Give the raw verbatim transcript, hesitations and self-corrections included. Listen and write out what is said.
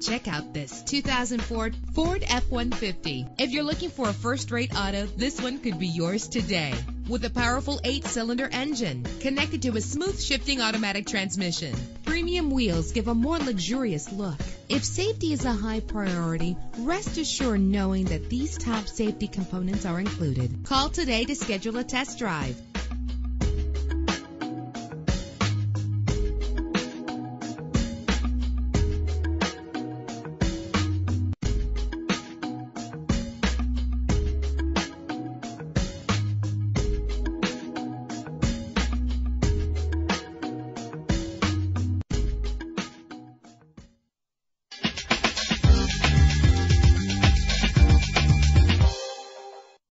Check out this two thousand four Ford F one fifty. If you're looking for a first-rate auto, this one could be yours today. With a powerful eight-cylinder engine connected to a smooth shifting automatic transmission, premium wheels give a more luxurious look. If safety is a high priority, rest assured knowing that these top safety components are included. Call today to schedule a test drive.